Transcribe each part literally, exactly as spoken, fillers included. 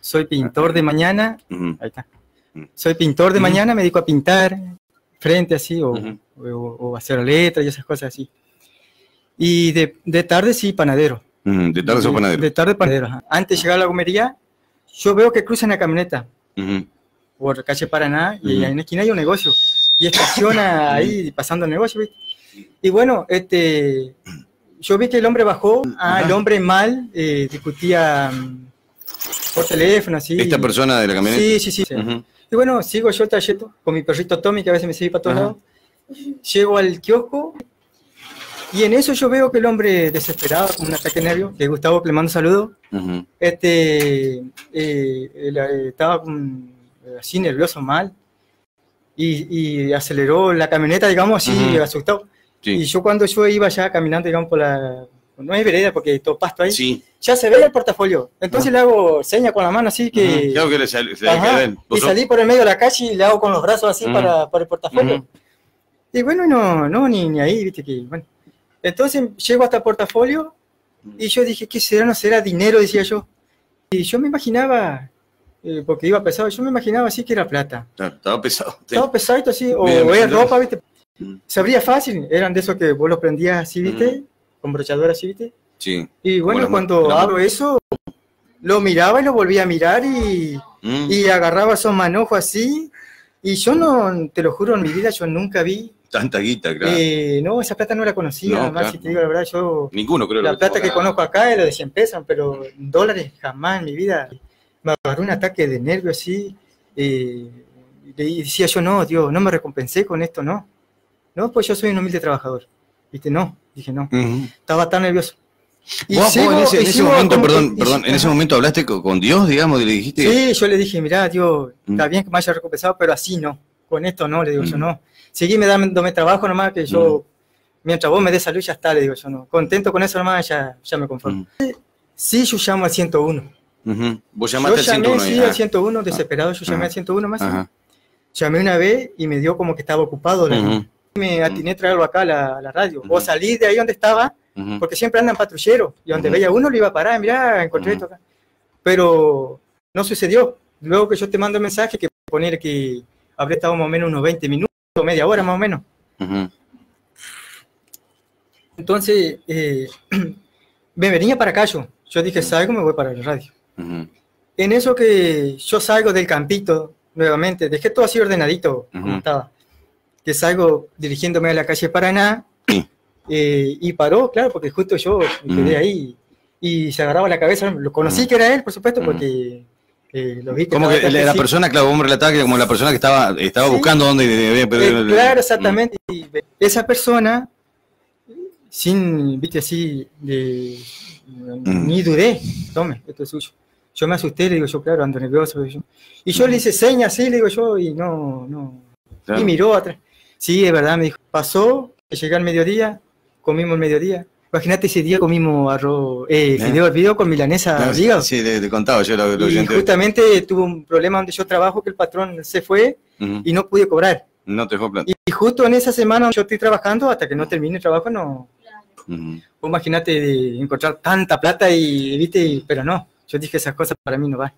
Soy pintor de mañana, uh-huh. Ahí está. Soy pintor de uh-huh. mañana, me dedico a pintar frente así, o, uh-huh. o, o hacer letras y esas cosas así. Y de, de tarde sí, panadero. Uh-huh. ¿De tarde soy panadero? De tarde panadero, ajá. Antes de llegar a la gomería, yo veo que cruzan la camioneta uh-huh. por calle Paraná, uh-huh. y en la esquina hay un negocio, y estaciona uh-huh. ahí pasando el negocio, ¿viste? Y bueno, este, yo vi que el hombre bajó, ah, el hombre mal, eh, discutía por teléfono, así. ¿Esta persona de la camioneta? Sí, sí, sí. Uh-huh. Y bueno, sigo yo el trayecto con mi perrito Tommy, que a veces me sigue para todos uh-huh. lados. Llego al kiosco, y en eso yo veo que el hombre desesperado, con un ataque nervio, que Gustavo le mando saludo, uh-huh. este, eh, él, estaba así nervioso, mal, y, y aceleró la camioneta, digamos, así, uh-huh. asustado. Sí. Y yo cuando yo iba ya caminando, digamos, por la... No hay vereda porque todo pasto ahí. Sí. Ya se veía el portafolio. Entonces ah. le hago seña con la mano así que... Uh-huh. Claro que le sal, se ajá, le y salí por el medio de la calle y le hago con los brazos así uh-huh. para, para el portafolio. Uh-huh. Y bueno, no, no ni, ni ahí, viste que... Bueno. Entonces llego hasta el portafolio y yo dije, ¿qué será? ¿No será dinero? Decía yo. Y yo me imaginaba... Eh, porque iba pesado, yo me imaginaba así que era plata. Claro, estaba pesado. Sí. Estaba pesadito así, o, o era ropa, viste... Se abría fácil, eran de esos que vos los prendías así, ¿viste? Uh-huh. Con brochador así, ¿viste? Sí. Y bueno, bueno cuando claro. abro eso, lo miraba y lo volvía a mirar y, uh-huh. y agarraba esos manojos así. Y yo no, te lo juro, en mi vida yo nunca vi... Tanta guita, claro. Eh, no, esa plata no la conocía, no, además, claro. si te digo la verdad, yo... Ninguno creo. La plata que, que conozco acá era de cien pesos, pero uh-huh. dólares jamás en mi vida. Me agarró un ataque de nervios así. Eh, y decía yo, no, Dios, no me recompensé con esto, no. No, pues yo soy un humilde trabajador. Viste, no, dije no. Uh-huh. Estaba tan nervioso. Y ¿Vos, sigo, vos en ese, en ese momento, con... perdón, perdón, en ese momento hablaste con Dios, digamos, y le dijiste... Sí, yo le dije, mirá, Dios, uh-huh. está bien que me haya recompensado, pero así no, con esto no, le digo uh-huh. yo no. Seguime dándome trabajo nomás, que yo, uh-huh. mientras vos me des salud, ya está, le digo yo no. Contento con eso nomás, ya, ya me conformo. Uh-huh. Sí, yo llamo al ciento uno. Uh-huh. ¿Vos llamaste yo al llamé, ciento uno? Sí, ah. al ciento uno, desesperado, yo llamé uh-huh. al ciento uno más. Uh-huh. Llamé una vez y me dio como que estaba ocupado la uh-huh. Me atiné a traerlo acá a la, la radio. Uh-huh. O salí de ahí donde estaba, uh-huh. porque siempre andan patrulleros. Y donde uh-huh. veía uno, le iba a parar. Mirá, encontré uh-huh. esto acá. Pero no sucedió. Luego que yo te mando el mensaje, que poner que habré estado más o menos unos veinte minutos, media hora más o menos. Uh-huh. Entonces, eh, me venía para acá yo. Yo dije, salgo, me voy para la radio. Uh-huh. En eso que yo salgo del campito, nuevamente, dejé todo así ordenadito, uh-huh. como estaba. Que salgo dirigiéndome a la calle Paraná, eh, y paró, claro, porque justo yo me quedé ahí, y se agarraba la cabeza, lo conocí que era él, por supuesto, porque eh, lo vi. Que como que la, la persona, claro, vos me relatabas que como la persona que estaba, estaba sí, buscando dónde debía perder. Eh, claro, exactamente, y esa persona, sin, viste, así, de, ni dudé, tome, esto es suyo. Yo me asusté, le digo yo, claro, ando nervioso, yo. Y yo le hice señas, sí, le digo yo, y no, no. Claro. Y miró atrás. Sí, es verdad, me dijo. Pasó, llegué al mediodía, comimos el mediodía. Imagínate ese día comimos arroz, eh, ¿Eh? fideo hervido con milanesa. Claro, hígado. Sí, le, le contaba yo lo, lo y oyente. Justamente tuvo un problema donde yo trabajo, que el patrón se fue uh-huh. y no pude cobrar. No te dejó plata. Y justo en esa semana yo estoy trabajando hasta que no termine el trabajo, no. Uh-huh. Imagínate encontrar tanta plata y, viste, pero no. Yo dije esas cosas para mí no van.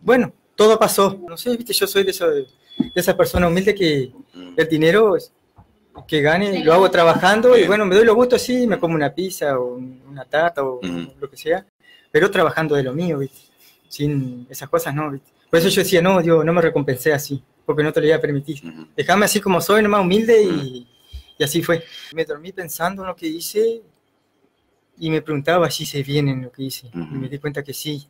Bueno, todo pasó. No sé, viste, yo soy de eso de... de esa persona humilde que el dinero que gane sí, lo hago trabajando bien. Y bueno, me doy los gustos, sí, me como una pizza o una tarta o uh-huh. lo que sea, pero trabajando de lo mío, ¿viste? Sin esas cosas, no, ¿viste? Por eso yo decía, no, yo no me recompensé así, porque no te lo iba a permitir. Uh-huh. Dejame así como soy, nomás humilde y, y así fue. Me dormí pensando en lo que hice y me preguntaba si hice bien en lo que hice. Uh-huh. Y me di cuenta que sí,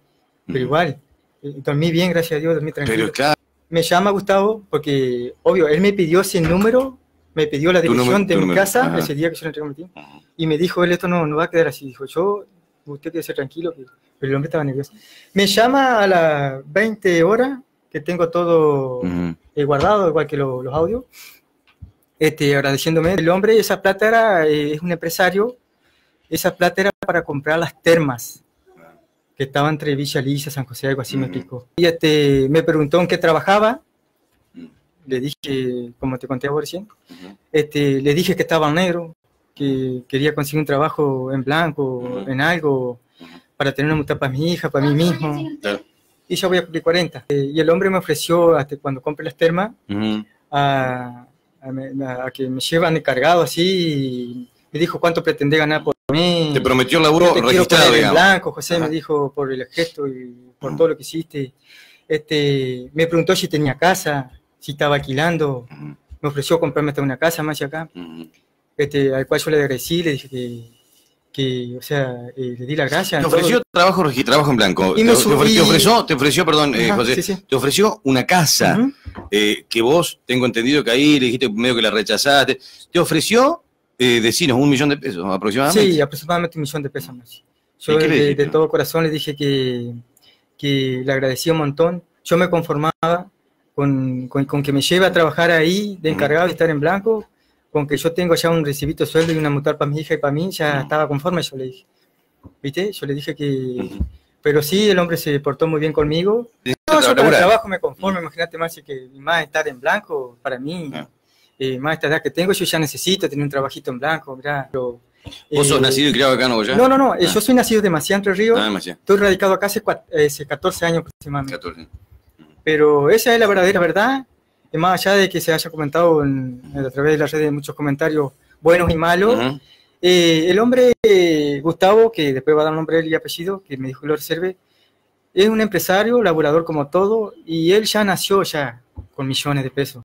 pero uh-huh. igual, dormí bien, gracias a Dios, dormí tranquilo. Pero claro. Me llama Gustavo porque, obvio, él me pidió ese número, me pidió la dirección de mi número. Casa, ajá. Ese día que yo le entregué a mi tío, y me dijo, él, esto no, no va a quedar así. Dijo, yo, usted quiere ser tranquilo, pero el hombre estaba nervioso. Me llama a las veinte horas, que tengo todo uh-huh. eh, guardado, igual que lo, los audios, este, agradeciéndome. El hombre, esa plata era, eh, es un empresario, esa plata era para comprar las termas. Que estaba entre Villa Lisa, San José, algo así uh-huh. me explicó. Y este, me preguntó en qué trabajaba, le dije, como te conté ahora recién, uh-huh. este, le dije que estaba negro, que quería conseguir un trabajo en blanco, uh-huh. en algo, uh-huh. para tener una multa para mi hija, para mí mismo. Uh-huh. y ya voy a cumplir cuarenta. Eh, y el hombre me ofreció, hasta cuando compré las termas, uh-huh. a, a, a que me llevan encargado así, y me dijo cuánto pretendía ganar por mí. Te prometió un laburo registrado, en blanco, José, ajá. me dijo por el gesto y por uh-huh. todo lo que hiciste. Este, me preguntó si tenía casa, si estaba alquilando, uh-huh. me ofreció comprarme hasta una casa más acá, uh-huh. este, al cual yo le agradecí, le dije que... que, o sea, eh, le di las gracias. Te ofreció todo. trabajo trabajo en blanco. Y me te, subí... te ofreció, te ofreció, perdón, Ajá, eh, José, sí, sí. te ofreció una casa uh-huh. eh, que vos, tengo entendido que ahí le dijiste medio que la rechazaste. Te ofreció, eh, decinos, un millón de pesos aproximadamente. Sí, aproximadamente un millón de pesos más. Yo de, decís, de no? todo corazón le dije que, que le agradecí un montón. Yo me conformaba con, con, con que me lleve a trabajar ahí de encargado uh-huh. de estar en blanco. Con que yo tengo ya un recibito de sueldo y una mutual para mi hija y para mí, ya no. estaba conforme, yo le dije. ¿Viste? Yo le dije que... Uh-huh. Pero sí, el hombre se portó muy bien conmigo. No, yo con el trabajo me conformo, uh-huh. imagínate más que más estar en blanco, para mí, uh-huh. eh, más esta edad que tengo, yo ya necesito tener un trabajito en blanco, mirá. Pero, ¿Vos eh, sos nacido y criado acá en Goya? No, no, no, ah. yo soy nacido de Maciá, Entre Ríos. Ah, estoy radicado acá hace, cuatro, hace catorce años aproximadamente. catorce. Uh-huh. Pero esa es la verdadera verdad. Y más allá de que se haya comentado en, a través de las redes muchos comentarios buenos y malos, uh-huh. eh, el hombre eh, Gustavo, que después va a dar nombre y apellido, que me dijo que lo reserve, es un empresario, laborador como todo, y él ya nació ya con millones de pesos.